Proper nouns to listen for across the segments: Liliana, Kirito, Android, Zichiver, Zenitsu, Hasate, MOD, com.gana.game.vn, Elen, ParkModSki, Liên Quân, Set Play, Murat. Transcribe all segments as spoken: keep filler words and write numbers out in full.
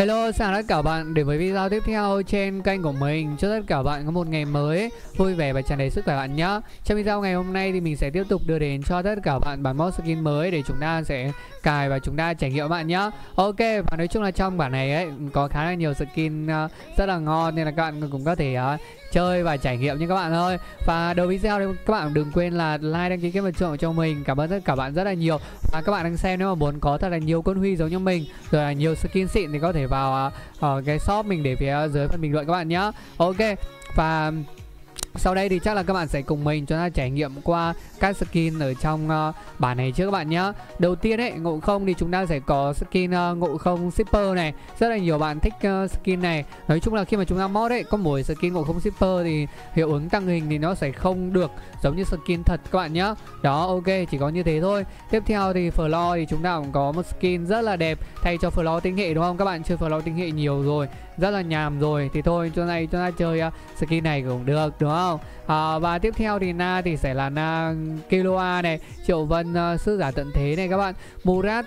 Hello, chào tất cả bạn đến với video tiếp theo trên kênh của mình. Chúc tất cả bạn có một ngày mới vui vẻ và tràn đầy sức khỏe bạn nhé. Trong video ngày hôm nay thì mình sẽ tiếp tục đưa đến cho tất cả bạn bản mod skin mới để chúng ta sẽ cài và chúng ta trải nghiệm bạn nhé. Ok, và nói chung là trong bản này ấy có khá là nhiều skin rất là ngon nên là các bạn cũng có thể uh, chơi và trải nghiệm như các bạn ơi. Và đầu video thì các bạn đừng quên là like, đăng ký kênh và ủng hộ cho mình. Cảm ơn tất cả bạn rất là nhiều. Và các bạn đang xem nếu mà muốn có thật là nhiều con huy giống như mình rồi là nhiều skin xịn thì có thể vào uh, cái shop mình để phía dưới phần bình luận các bạn nhé. Ok, và sau đây thì chắc là các bạn sẽ cùng mình chúng ta trải nghiệm qua các skin ở trong uh, bản này trước các bạn nhé. Đầu tiên ấy, Ngộ Không thì chúng ta sẽ có skin uh, Ngộ Không Shipper này. Rất là nhiều bạn thích uh, skin này. Nói chung là khi mà chúng ta mod ấy, có mỗi skin Ngộ Không Shipper thì hiệu ứng tăng hình thì nó sẽ không được giống như skin thật các bạn nhé. Đó, ok, chỉ có như thế thôi. Tiếp theo thì Floor thì chúng ta cũng có một skin rất là đẹp thay cho Floor tinh hệ đúng không? Các bạn chơi Floor tinh hệ nhiều rồi, rất là nhàm rồi thì thôi cho này chúng ta chơi uh, skin này cũng được đúng không? À, và tiếp theo thì Na thì sẽ là Na Kiloa này, Triệu Vân uh, Sư Giả Tận Thế này các bạn. Murat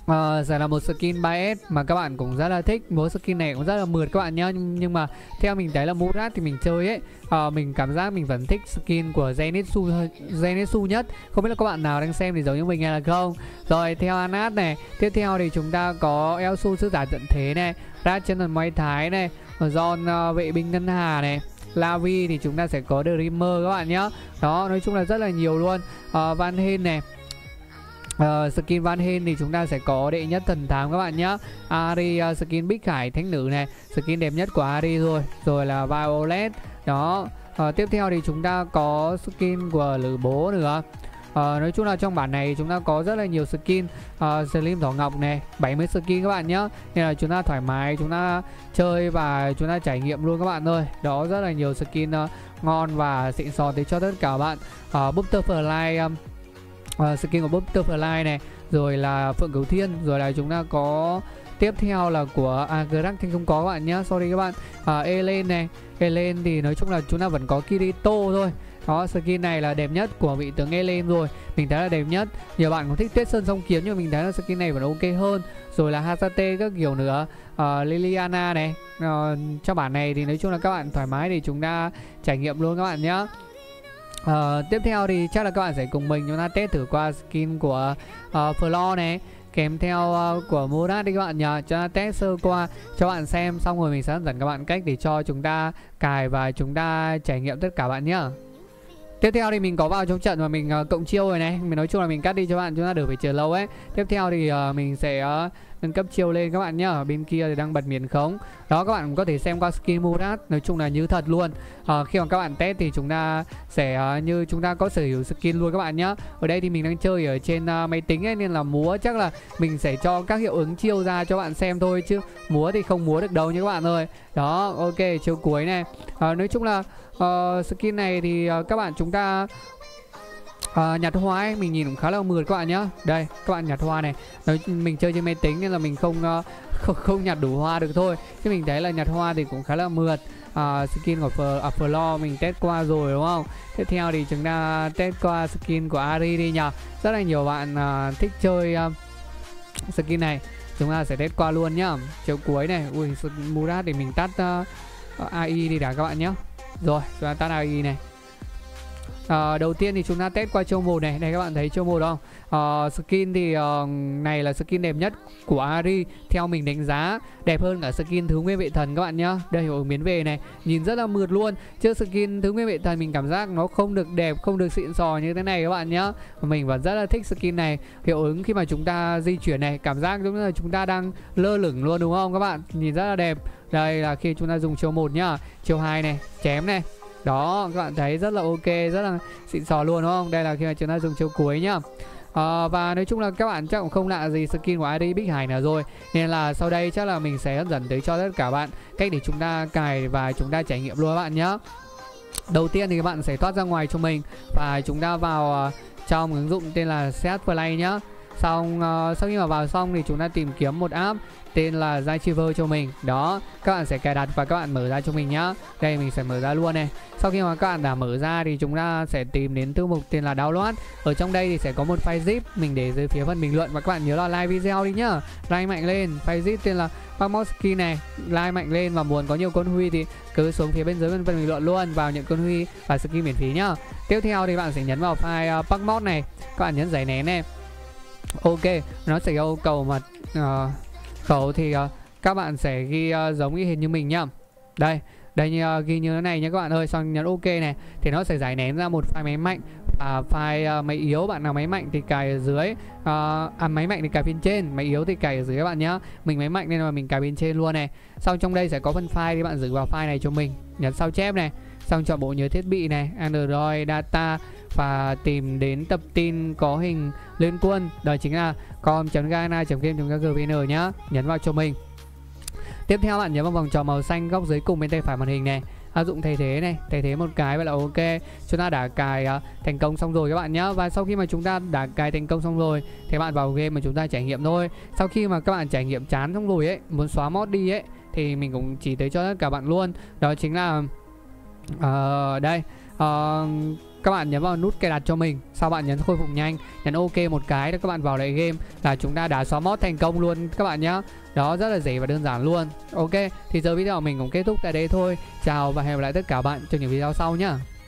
Uh, sẽ là một skin ba S mà các bạn cũng rất là thích. Mỗi skin này cũng rất là mượt các bạn nhá. Nhưng, nhưng mà theo mình thấy là Murat thì mình chơi ấy, uh, mình cảm giác mình vẫn thích skin của Zenitsu, Zenitsu nhất. Không biết là các bạn nào đang xem thì giống như mình hay là không. Rồi theo Anat này. Tiếp theo thì chúng ta có Elsu Sư Giả Tận Thế này, Ra Chân Thần Máy Thái này, John uh, Vệ Binh Ngân Hà này, Lavi thì chúng ta sẽ có Dreamer các bạn nhá. Đó, nói chung là rất là nhiều luôn. uh, Van Hên này, Uh, skin Van Hên thì chúng ta sẽ có Đệ Nhất Thần Thám các bạn nhé. Ari uh, skin Bích Khải Thánh Nữ này, skin đẹp nhất của Ari rồi. Rồi là Violet. Đó, uh, tiếp theo thì chúng ta có skin của Lữ Bố nữa. Uh, nói chung là trong bản này chúng ta có rất là nhiều skin. uh, Slim Thỏ Ngọc này, bảy mươi skin các bạn nhé. Nên là chúng ta thoải mái, chúng ta chơi và chúng ta trải nghiệm luôn các bạn ơi. Đó, rất là nhiều skin uh, ngon và xịn sò tới cho tất cả bạn. uh, Butterfly um, Uh, skin của Butterfly này, rồi là Phượng Cửu Thiên, rồi là chúng ta có tiếp theo là của à, Grant thì không có các bạn nhé, sorry các bạn. uh, Elen này, Elen thì nói chung là chúng ta vẫn có Kirito thôi. Đó, skin này là đẹp nhất của vị tướng Elen rồi, mình thấy là đẹp nhất. Nhiều bạn cũng thích Tuyết Sơn Song Kiếm nhưng mình thấy là skin này vẫn ok hơn. Rồi là Hasate các kiểu nữa. uh, Liliana này. uh, Trong bản này thì nói chung là các bạn thoải mái để chúng ta trải nghiệm luôn các bạn nhé. Uh, tiếp theo thì chắc là các bạn sẽ cùng mình chúng ta test thử qua skin của uh, Floor này kèm theo uh, của Murat đi các bạn nhờ. Chúng ta test sơ qua cho bạn xem xong rồi mình sẽ hướng dẫn các bạn cách để cho chúng ta cài và chúng ta trải nghiệm tất cả bạn nhé. Tiếp theo thì mình có vào trong trận và mình uh, cộng chiêu rồi này. Mình nói chung là mình cắt đi cho bạn, chúng ta đỡ phải chờ lâu ấy. Tiếp theo thì uh, mình sẽ uh, nâng cấp chiêu lên các bạn nhá. Ở bên kia thì đang bật miễn khống. Đó, các bạn cũng có thể xem qua skin Murat, nói chung là như thật luôn. uh, Khi mà các bạn test thì chúng ta sẽ uh, như chúng ta có sở hữu skin luôn các bạn nhá. Ở đây thì mình đang chơi ở trên uh, máy tính ấy, nên là múa chắc là mình sẽ cho các hiệu ứng chiêu ra cho bạn xem thôi, chứ múa thì không múa được đâu nhé các bạn ơi. Đó, ok, chiêu cuối này. uh, Nói chung là uh, skin này thì uh, các bạn chúng ta À, nhặt hoa ấy, mình nhìn cũng khá là mượt các bạn nhá. Đây, các bạn nhặt hoa này. Nói, mình chơi trên máy tính nên là mình không uh, không, không nhặt đủ hoa được thôi. Chứ mình thấy là nhặt hoa thì cũng khá là mượt. à, Skin của Floor mình test qua rồi đúng không? Tiếp theo thì chúng ta test qua skin của Ari đi nhờ. Rất là nhiều bạn uh, thích chơi uh, skin này. Chúng ta sẽ test qua luôn nhá. Chiều cuối này. Ui, Murat thì mình tắt uh, a i đi đã các bạn nhá. Rồi, chúng ta tắt a i này. À, đầu tiên thì chúng ta test qua châu một này. Đây các bạn thấy châu một không? à, Skin thì uh, này là skin đẹp nhất của Ari. Theo mình đánh giá đẹp hơn cả skin Thứ Nguyên Vệ Thần các bạn nhá. Đây, hiệu ứng biến về này, nhìn rất là mượt luôn. Chứ skin Thứ Nguyên Vệ Thần mình cảm giác nó không được đẹp, không được xịn sò như thế này các bạn nhá. Mình vẫn rất là thích skin này. Hiệu ứng khi mà chúng ta di chuyển này, cảm giác giống như là chúng ta đang lơ lửng luôn đúng không các bạn? Nhìn rất là đẹp. Đây là khi chúng ta dùng châu một nhá. Châu hai này, chém này. Đó, các bạn thấy rất là ok, rất là xịn sò luôn đúng không? Đây là khi mà chúng ta dùng chiêu cuối nhá. à, Và nói chung là các bạn chắc cũng không lạ gì skin của i đê Bích Hải nào rồi. Nên là sau đây chắc là mình sẽ hướng dẫn tới cho tất cả bạn cách để chúng ta cài và chúng ta trải nghiệm luôn các bạn nhá. Đầu tiên thì các bạn sẽ thoát ra ngoài cho mình và chúng ta vào trong ứng dụng tên là Set Play nhá. Xong uh, sau khi mà vào xong thì chúng ta tìm kiếm một app tên là Zichiver cho mình. Đó, các bạn sẽ cài đặt và các bạn mở ra cho mình nhá. Đây mình sẽ mở ra luôn này. Sau khi mà các bạn đã mở ra thì chúng ta sẽ tìm đến thư mục tên là download. Ở trong đây thì sẽ có một file zip, mình để dưới phía phần bình luận. Và các bạn nhớ là like video đi nhá, like mạnh lên. File zip tên là ParkModSki này, like mạnh lên. Và muốn có nhiều con huy thì cứ xuống phía bên dưới phần bình luận luôn, vào nhận con huy và skin miễn phí nhá. Tiếp theo thì bạn sẽ nhấn vào file uh, ParkMod này, các bạn nhấn giải nén này. Ok, nó sẽ yêu cầu mà uh, khẩu thì uh, các bạn sẽ ghi uh, giống y hệt như mình nhá. Đây, đây như, uh, ghi như thế này nhé các bạn ơi. Xong nhấn ok này thì nó sẽ giải nén ra một file máy mạnh và file uh, máy yếu. Bạn nào máy mạnh thì cài ở dưới, uh, à, máy mạnh thì cài bên trên, máy yếu thì cài ở dưới các bạn nhá. Mình máy mạnh nên là mình cài bên trên luôn này. Sau trong đây sẽ có phần file thì bạn giữ vào file này cho mình, nhấn sao chép này. Xong chọn bộ nhớ thiết bị này, Android, data và tìm đến tập tin có hình Liên Quân. Đó chính là com chấm gana chấm game chấm vn nhá. Nhấn vào cho mình. Tiếp theo bạn nhấn vào vòng tròn màu xanh góc dưới cùng bên tay phải màn hình này, áp dụng thay thế này, thay thế một cái vậy là ok. Chúng ta đã cài uh, thành công xong rồi các bạn nhé. Và sau khi mà chúng ta đã cài thành công xong rồi thì bạn vào game mà chúng ta trải nghiệm thôi. Sau khi mà các bạn trải nghiệm chán xong rồi ấy, muốn xóa mod đi ấy, thì mình cũng chỉ tới cho tất cả bạn luôn. Đó chính là uh, đây uh, các bạn nhấn vào nút cài đặt cho mình, sau bạn nhấn khôi phục nhanh, nhấn ok một cái, các bạn vào lại game là chúng ta đã xóa mod thành công luôn các bạn nhé. Đó, rất là dễ và đơn giản luôn. Ok, thì giờ video mình cũng kết thúc tại đây thôi. Chào và hẹn gặp lại tất cả bạn trong những video sau nhá.